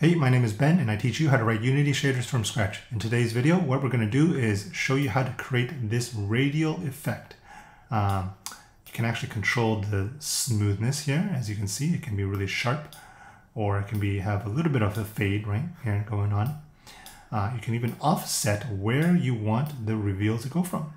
Hey, my name is Ben and I teach you how to write Unity shaders from scratch. In today's video, what we're going to do is show you how to create this radial effect. You can actually control the smoothness here. As you can see, it can be really sharp, or it can be have a little bit of a fade right here going on. You can even offset where you want the reveal to go from.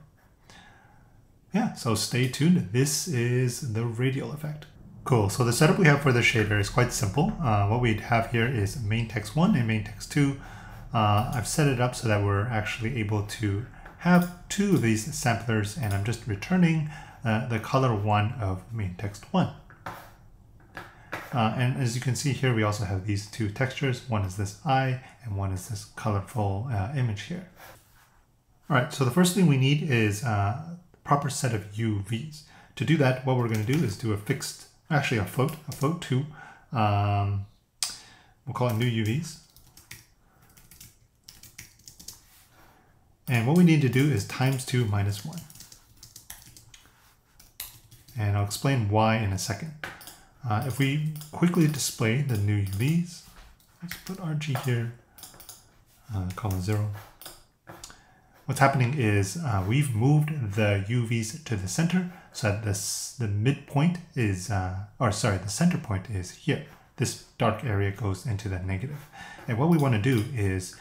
Yeah, so stay tuned. This is the radial effect. Cool, so the setup we have for the shader is quite simple. What we'd have here is main text 1 and main text 2. I've set it up so that we're actually able to have two of these samplers, and I'm just returning the color 1 of main text 1. And as you can see here, we also have these two textures. One is this eye, and one is this colorful image here. All right, so the first thing we need is a proper set of UVs. To do that, what we're going to do is do a fixed, actually a float 2. We'll call it new UVs. And what we need to do is ×2 - 1. And I'll explain why in a second. If we quickly display the new UVs, let's put RG here, column 0. What's happening is we've moved the UVs to the center, so that the center point is here. This dark area goes into the negative. And what we want to do is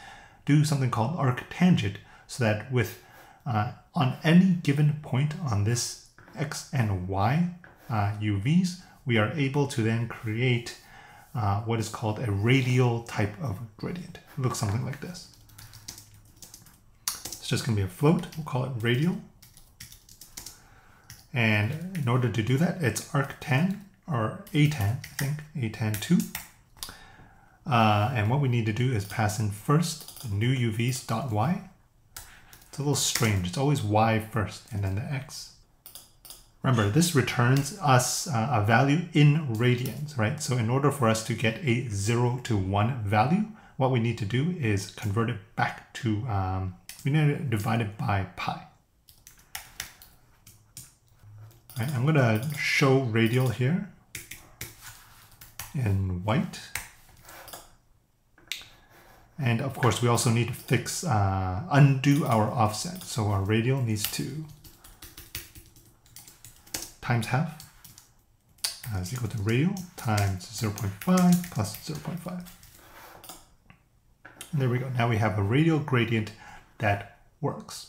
do something called arctangent, so that with on any given point on this X and Y UVs, we are able to then create what is called a radial type of gradient. It looks something like this. It's just going to be a float. We'll call it radial. And in order to do that, it's arctan, or atan, I think, atan2. And what we need to do is pass in first new UVs.y. It's a little strange. It's always y first and then the x. Remember, this returns us a value in radians, right? So in order for us to get a 0 to 1 value, what we need to do is convert it back to, we need to divide it by pi. I'm going to show radial here in white. And of course, we also need to fix, undo our offset. So our radial needs to ½ is equal to radial × 0.5 + 0.5. And there we go. Now we have a radial gradient that works.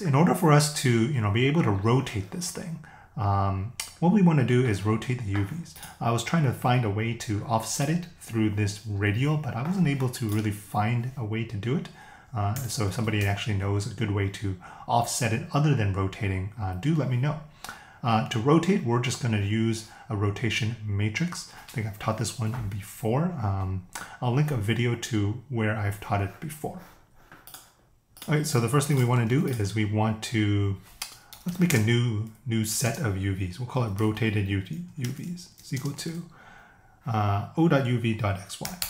In order for us to, be able to rotate this thing, what we want to do is rotate the UVs. I was trying to find a way to offset it through this radial, but I wasn't able to really find a way to do it. So if somebody actually knows a good way to offset it other than rotating, do let me know. To rotate, we're just going to use a rotation matrix. I think I've taught this one before. I'll link a video to where I've taught it before. All right, so the first thing we want to do is we want to, let's make a new set of UVs. We'll call it rotated UVs. It's equal to o.uv.xy.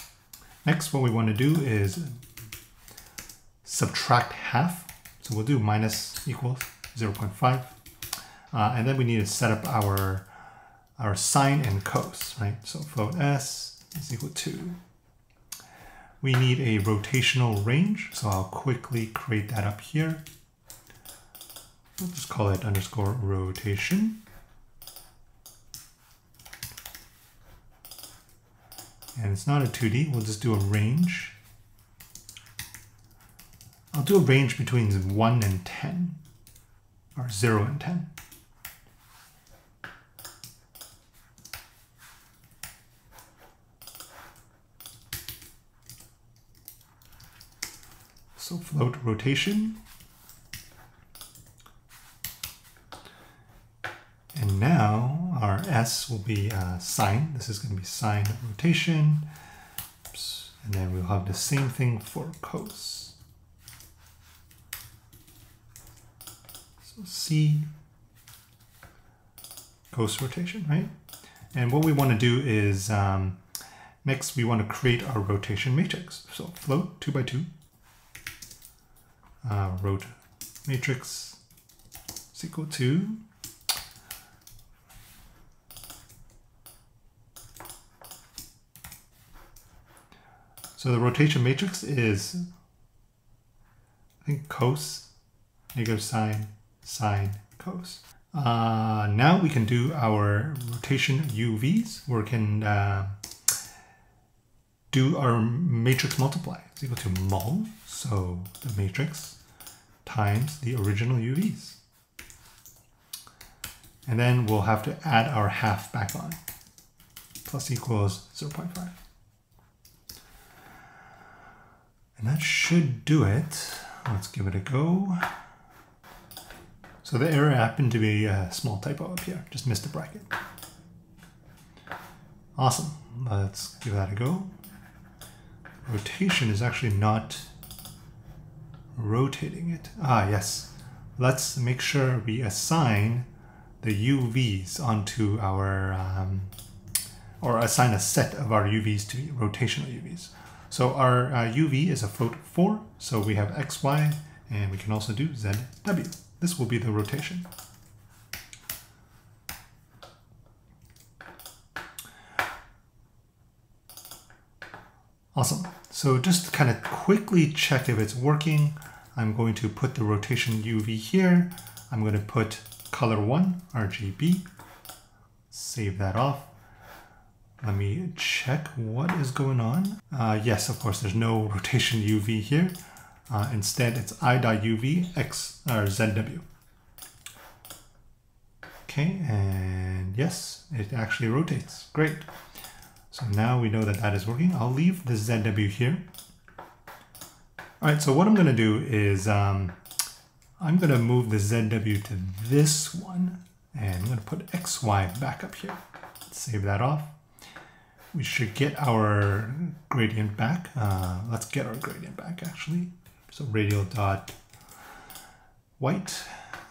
Next, what we want to do is subtract half. So we'll do -= 0.5. And then we need to set up our sine and cos, right? So float s is equal to, we need a rotational range, so I'll quickly create that up here. We'll just call it _rotation. And it's not a 2D, we'll just do a range. I'll do a range between 1 and 10, or 0 and 10. So float rotation. And now our S will be sine. This is going to be sine rotation. Oops. And then we'll have the same thing for cos. So C, cos rotation, right? And what we want to do is, next we want to create our rotation matrix. So float 2 by 2. Rot matrix is equal to So the rotation matrix is, I think, cos, negative sine, sine, cos. Now we can do our rotation UVs, where we can do our matrix multiply. It's equal to mul, so the matrix times the original UVs. And then we'll have to add our half back on. Plus equals 0.5. And that should do it. Let's give it a go. So the error happened to be a small typo up here. Just missed a bracket. Awesome. Let's give that a go. Rotation is actually not rotating it. Ah, yes. Let's make sure we assign the UVs onto our, or assign a set of our UVs to be rotational UVs. So our UV is a float 4, so we have X, Y, and we can also do Z, W. This will be the rotation. Awesome. So just to kind of quickly check if it's working, I'm going to put the rotation UV here. I'm going to put color 1, RGB, save that off. Let me check what is going on. Yes, of course, there's no rotation UV here. Instead, it's i.uv x or zw. Okay, and yes, it actually rotates. Great. So now we know that that is working. I'll leave the zw here. All right, so what I'm going to do is I'm going to move the zw to this one, and I'm going to put xy back up here. Save that off. We should get our gradient back. Let's get our gradient back, actually. So radial dot white.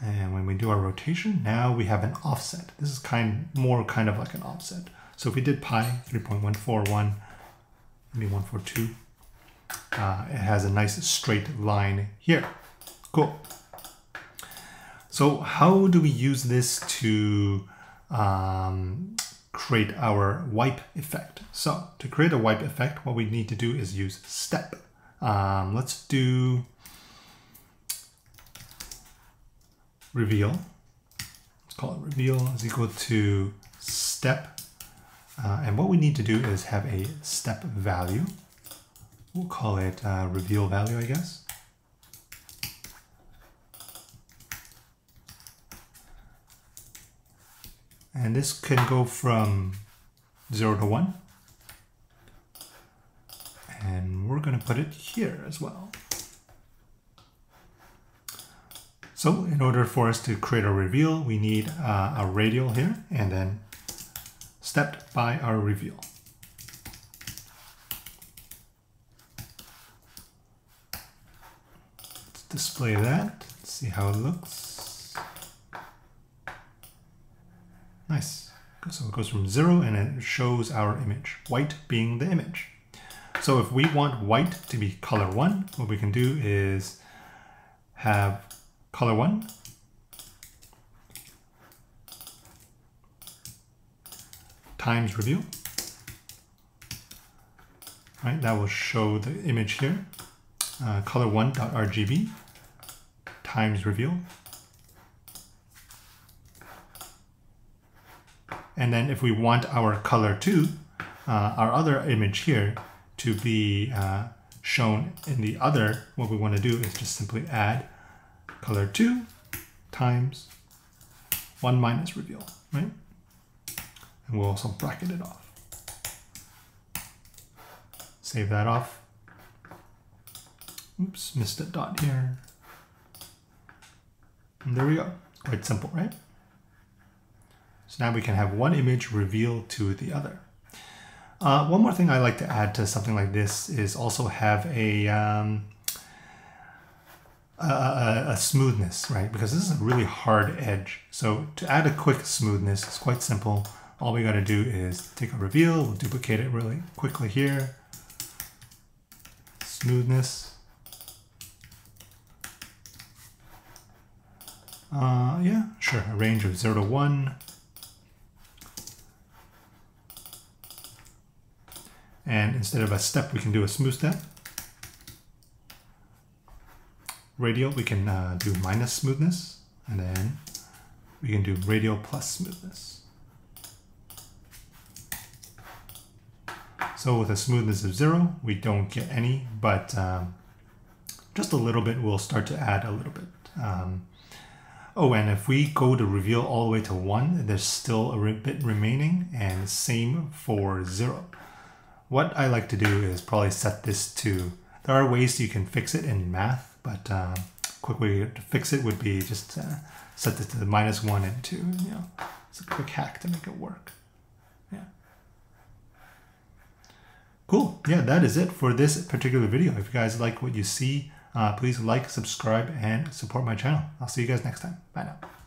And when we do our rotation, now we have an offset. This is more kind of like an offset. So if we did pi 3.141, maybe 142, it has a nice straight line here. Cool. So how do we use this to create our wipe effect? So to create a wipe effect, what we need to do is use step. Let's do reveal. Let's call it reveal is equal to step. And what we need to do is have a step value. We'll call it reveal value, I guess. And this can go from 0 to 1. And we're going to put it here as well. So in order for us to create a reveal, we need a radial here and then stepped by our reveal. Let's display that. Let's see how it looks. Nice. So it goes from 0 and it shows our image, white being the image. So if we want white to be color 1, what we can do is have color 1 times reveal. Right, that will show the image here. Color 1.rgb times reveal. And then if we want our color 2, our other image here, to be shown in the other, what we want to do is just simply add color 2 times 1 minus reveal, right? And we'll also bracket it off. Save that off. Oops, missed a dot here. And there we go. Quite simple, right? So now we can have one image reveal to the other. One more thing I like to add to something like this is also have a smoothness, right? Because this is a really hard edge. So to add a quick smoothness, it's quite simple. All we got to do is take a reveal, we'll duplicate it really quickly here. Smoothness. Yeah, sure, a range of 0 to 1. And instead of a step, we can do a smooth step. Radial, we can do minus smoothness, and then we can do radial plus smoothness. So with a smoothness of 0, we don't get any, but just a little bit, we'll start to add a little bit. Oh, and if we go to reveal all the way to 1, there's still a bit remaining, and same for 0. What I like to do is probably set this to, there are ways you can fix it in math, but quick way to fix it would be just set this to the -1 and 2. You know, it's a quick hack to make it work. Yeah. Cool. Yeah, that is it for this particular video. If you guys like what you see, please like, subscribe, and support my channel. I'll see you guys next time. Bye now.